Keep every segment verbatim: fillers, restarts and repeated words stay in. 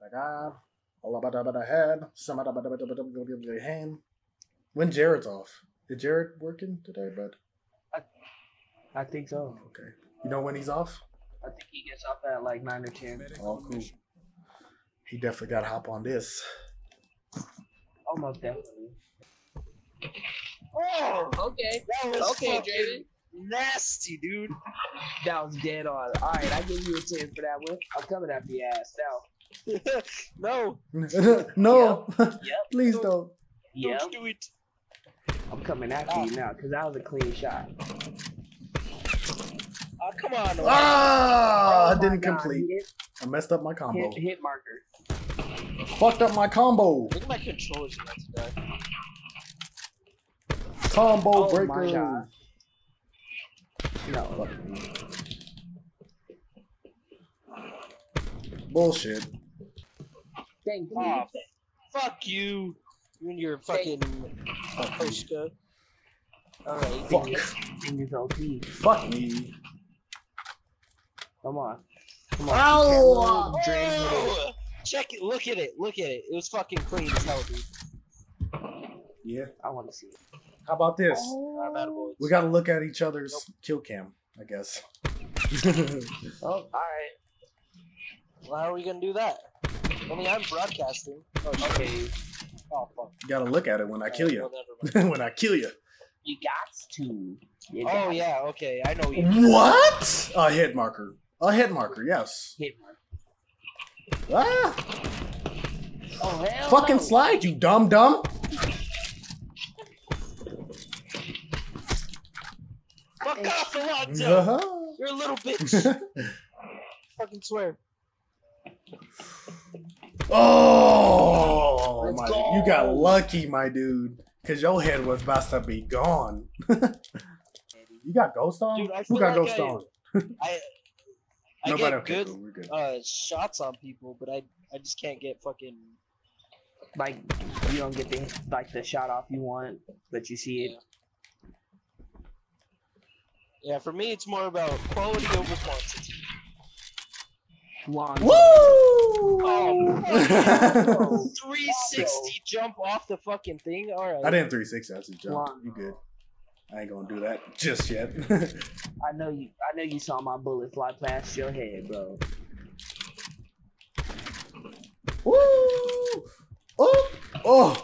head. When Jared's off. Is Jared working today, bud? I, I think so. Okay. You know when he's off? I think he gets off at like nine or ten. Oh, cool. He definitely got to hop on this. Almost definitely. Oh, okay. Okay, Jared. Nasty, dude. That was dead on. All right, I give you a ten for that one. I'm coming at the ass now. No. No. Yep. Yep. Please don't. Don't, yep. Don't do it. I'm coming after oh. you now because that was a clean shot. Oh, come on. Oh, I didn't complete. Hit. I messed up my combo. Hit, hit marker. Fucked up my combo. Look at my controls. Combo oh, breaker. No. Bullshit. Thank you. Oh, fuck you. You and your fucking Hoshka. Alright. Fuck. Fuck. Fuck me. Come on. Come on. Ow! Ow! Ow! Check it. Look at it. Look at it. It was fucking clean as hell, dude. Yeah. I want to see it. How about this? Oh. We gotta look at each other's nope. kill cam, I guess. Oh, alright. Well, how are we gonna do that? I mean, I'm broadcasting. Oh, okay. Oh, fuck. You gotta look at it when I kill you. When I kill you. You got to. You got oh, yeah, okay. I know you. What? A hit marker. A hit marker, yes. Hit marker. Ah! Oh, hell Fucking no. slide, you dumb dumb. Fuck off, Alonzo! Uh-huh. You're a little bitch. Fucking swear. Oh, my, go. You got lucky, my dude, because your head was about to be gone. You got ghost on? Dude, I Who got like ghost I, on? I, I Nobody get good, people, good. Uh, shots on people, but I I just can't get fucking like you don't get the like the shot off you want, but you see it. Yeah. Yeah, for me, it's more about quality over quantity. Long Woo! Oh, three sixty jump off the fucking thing? Alright. I didn't three sixty, I just jumped. You good. I ain't gonna do that just yet. I know you I know you saw my bullet fly past your head, bro. Woo! Oh! Oh! Oh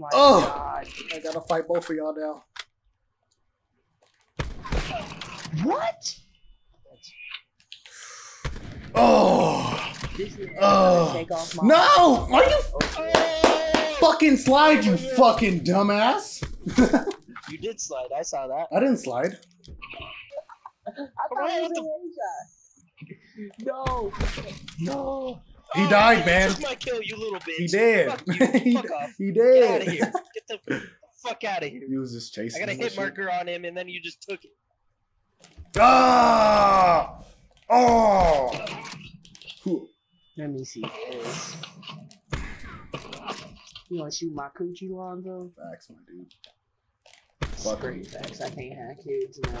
my oh. god. I gotta fight both of y'all now. What? Oh! Oh! Uh, no! Are you oh. fucking slide, you fucking dumbass? You did slide. I saw that. I didn't slide. I thought it was the... No! No! He oh, died, man. man. Took my kill, you little bitch. He did. Fuck you. Fuck off. He did. Get out of here. Get the fuck out of here. He was just chasing. I got a hit marker on him, and then you just took it. Ah! Oh! Cool. Let me see this. You wanna shoot my coochie, Lonzo? Facts, my dude. Fuck Straight facts. I can't have kids now.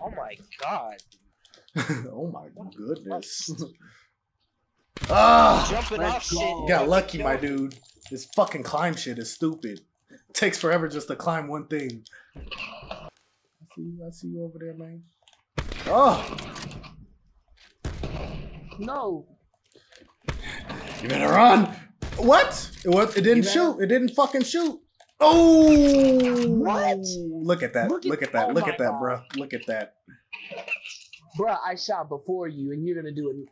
Oh my god. Oh my goodness. Ah! Jumping off shit. You got lucky, my dude. This fucking climb shit is stupid. It takes forever just to climb one thing. I see you over there, man. Oh! No! You better run! What? It, was, it didn't shoot. It didn't fucking shoot. Oh! What? Look at that. Look, Look at that. Oh Look at that, God. bro. Look at that. Bro, I shot before you, and you're gonna do it.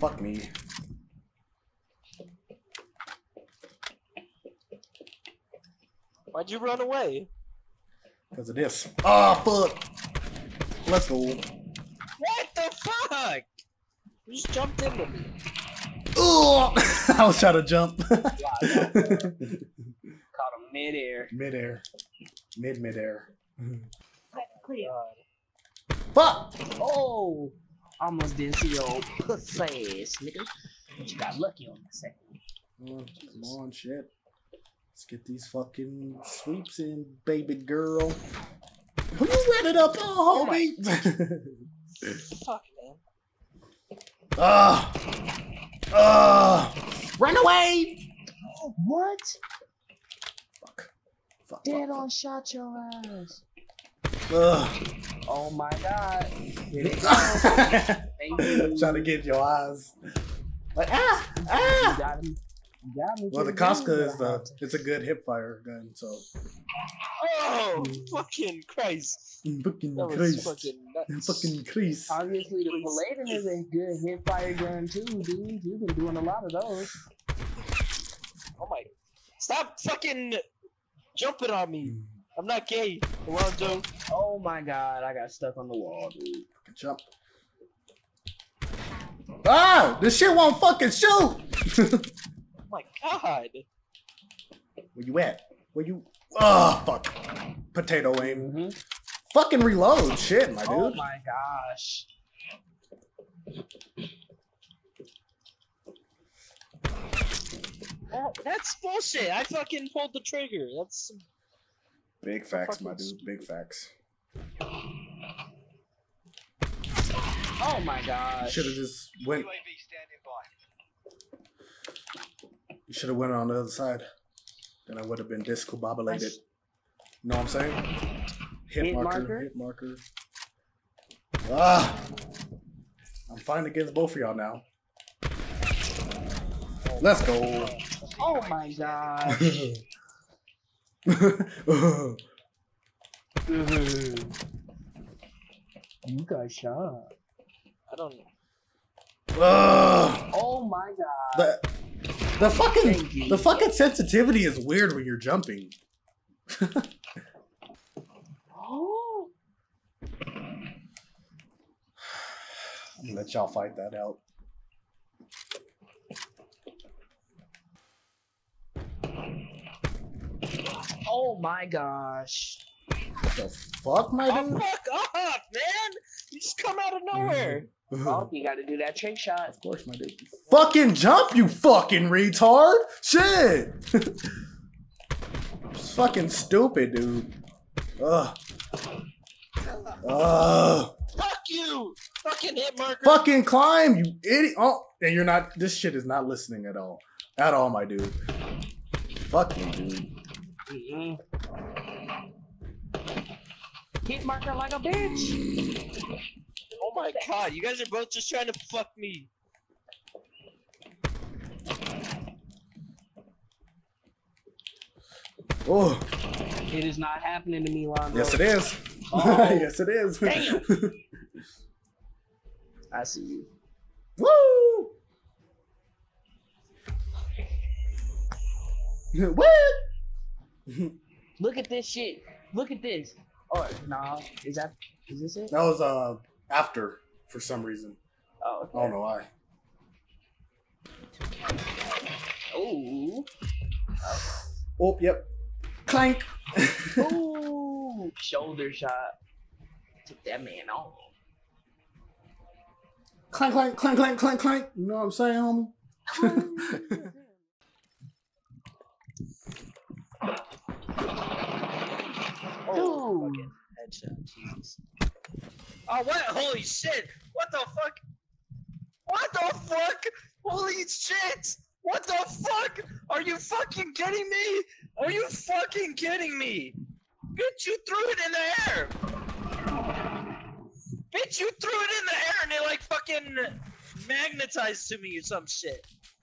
Fuck me. Why'd you run away? Because of this. Oh, fuck. Let's go. What the fuck? You just jumped into me. Oh, I was trying to jump. Caught him mid-air. Mid-air. Mid-mid-air. Fuck. Oh. Almost didn't see your pussy ass, nigga. But you got lucky on the second. Oh, come on, shit. Let's get these fucking sweeps in, baby girl. Who ran it up? Oh, homie! Fuck, man. Ah! Ugh. Run away! Oh, what? Fuck. Fuck. Dead on shot your ass. Ugh. Oh my god. Trying to get your eyes. Like, ah! Ah! You got me. You got me. Well, the Koska is the, it's a good hip fire gun, so. Oh! Fucking Christ. Fucking Christ. Fucking nuts. Fucking Christ. Obviously, the Paladin is a good hip fire gun, too, dude. You've been doing a lot of those. Oh my. Stop fucking jumping on me. I'm not gay. Well, dude. Oh my god, I got stuck on the wall, dude. Jump. Ah! This shit won't fucking shoot! Oh my god. Where you at? Where you? Oh, fuck. Potato aim. Mm-hmm. Fucking reload shit, my dude. Oh my gosh. That, that's bullshit. I fucking pulled the trigger. That's. Big facts, my dude. Big facts. Oh my god! Should have just went. You should have went on the other side. Then I would have been discombobulated. You know what I'm saying? Hit, hit marker, marker. Hit marker. Ah! I'm fine against both of y'all now. Let's go. Oh my god. You got shot. I don't know. Uh, oh my god. The, the fucking the fucking sensitivity is weird when you're jumping. Oh. Let y'all fight that out. Oh my gosh. What the fuck, my dude? Oh, fuck off, man! You just come out of nowhere! Oh, you gotta do that trick shot. Of course, my dude. Fucking jump, you fucking retard! Shit! Fucking stupid, dude. Ugh. Ugh. Fuck you! Fucking hit marker! Fucking climb, you idiot! Oh, and you're not- this shit is not listening at all. At all, my dude. Fucking dude. Mm-hmm. Hit marker like a bitch. Oh my god, you guys are both just trying to fuck me. Oh, it is not happening to me, Lonzo. Yes, it is. Oh. Yes, it is. Damn. I see you. Woo! What? Look at this shit. Look at this. Oh no, nah. is that is this it? That was uh after for some reason. Oh. Okay. I don't know why. Oh. Oh yep. Clank. Ooh. Shoulder shot. Took that man off. Clank clank clank clank clank clank. You know what I'm saying, homie? Oh, fucking headshot, Jesus. Oh, what? Holy shit! What the fuck? What the fuck? Holy shit! What the fuck? Are you fucking kidding me? Are you fucking kidding me? Bitch, you threw it in the air! Bitch, you threw it in the air and it like fucking magnetized to me or some shit.